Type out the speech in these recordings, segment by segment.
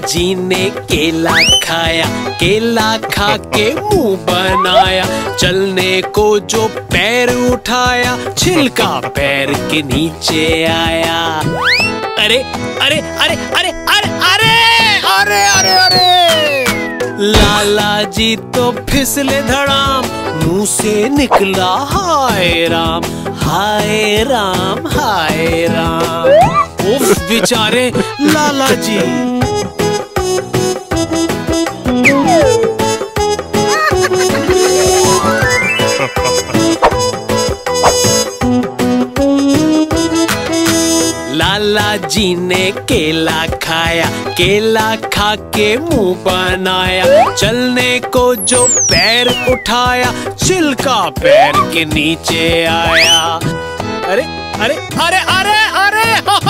लालाजी ने केला खाया, केला खा के मुंह बनाया। चलने को जो पैर उठाया, छिलका पैर के नीचे आया। अरे अरे अरे अरे अरे अरे अरे अरे अरे, लालाजी तो फिसले धड़ाम, मुंह से निकला हाय राम, हाय राम हाय राम। उफ बेचारे लालाजी। लालाजी ने केला खाया, केला खा के मुंह बनाया। चलने को जो पैर उठाया, छिलका पैर के नीचे आया। अरे अरे अरे अरे अरे,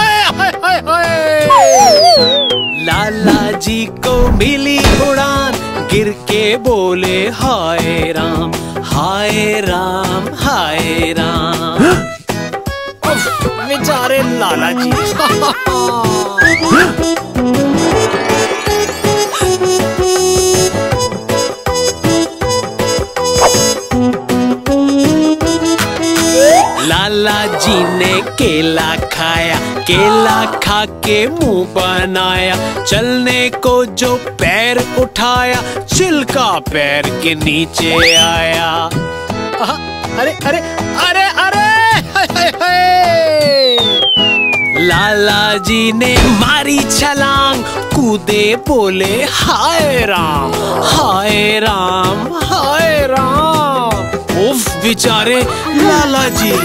लालाजी को मिली उड़ान, गिर के बोले हाय राम हाय राम हाय राम। बेचारे लालाजी। लालाजी ने केला खाया, केला खा के मुंह बनाया। चलने को जो पैर उठाया, छिलका पैर के नीचे आया। अरे अरे अरे अरे, लालाजी ने मारी छलांग, कूदे बोले हाय राम हाय राम हाय राम। उफ बेचारे लालाजी।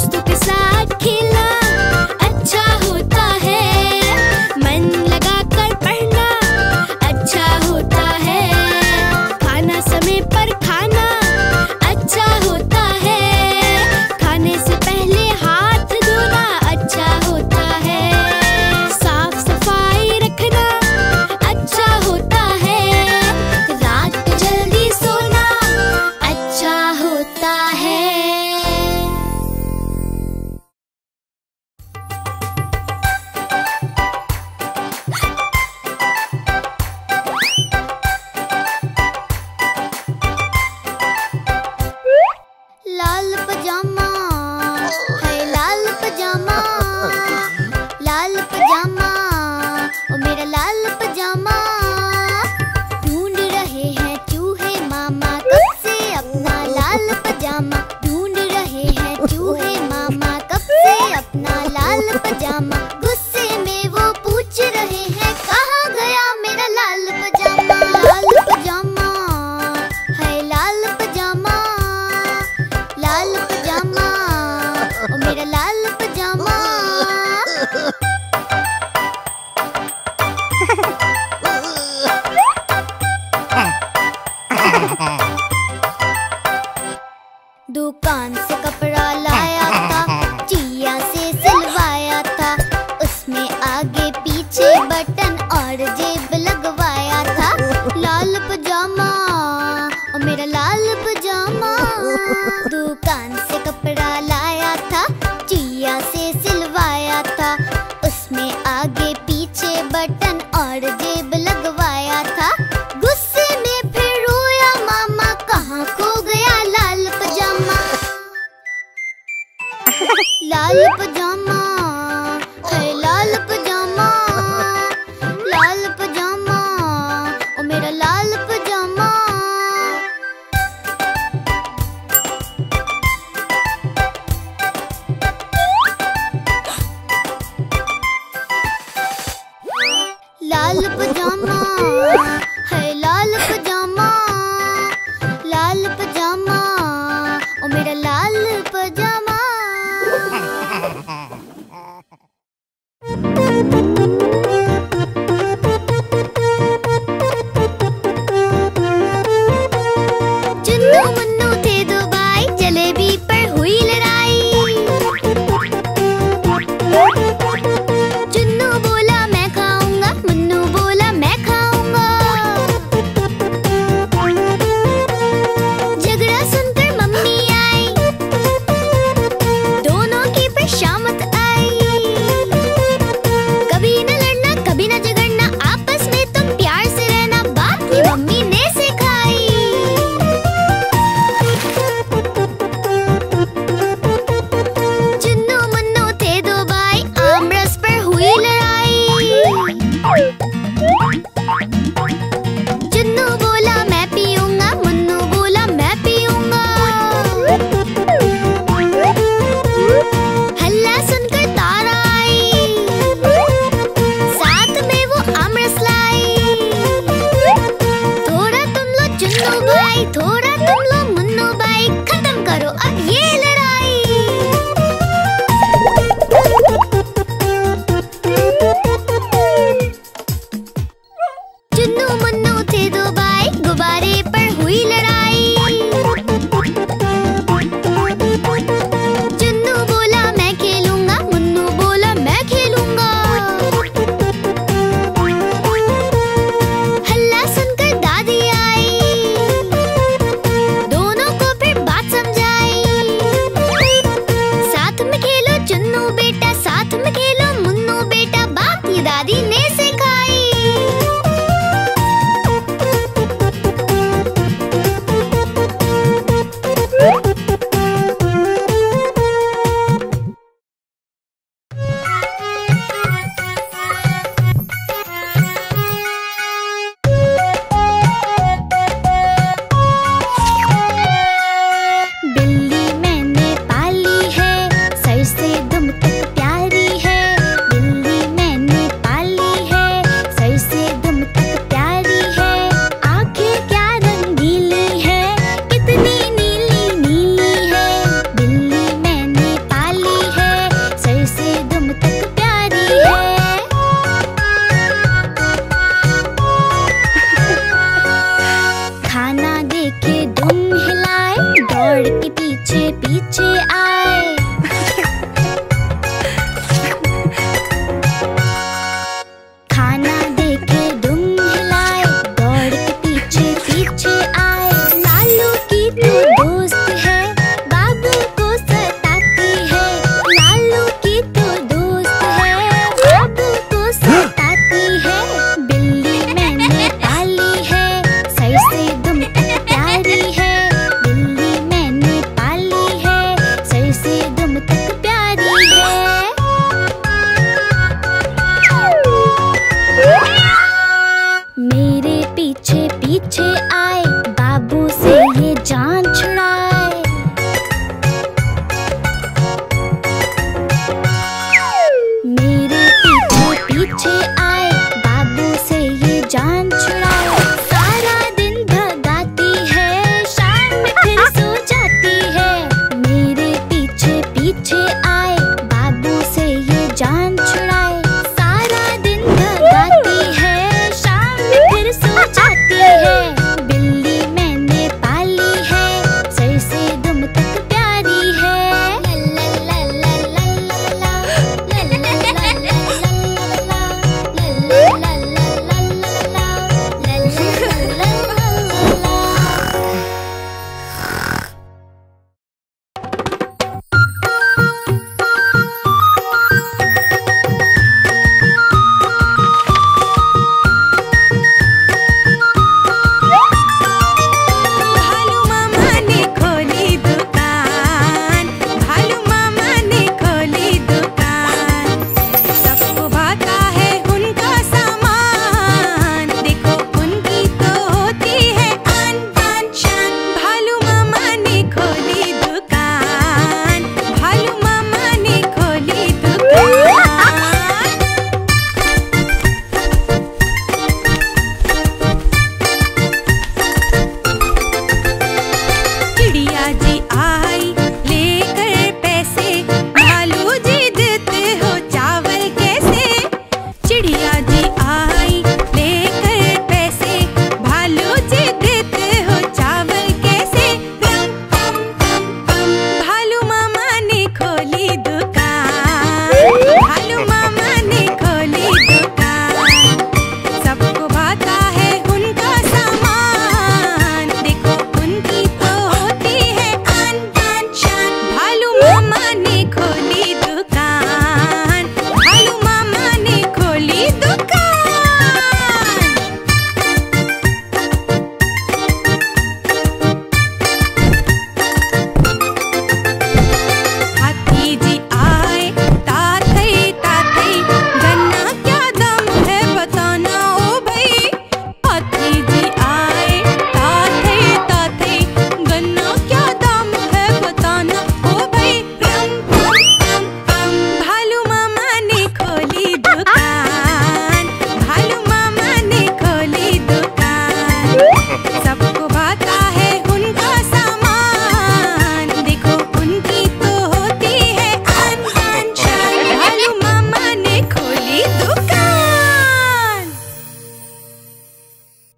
दोस्तों के साथ खेलना पे।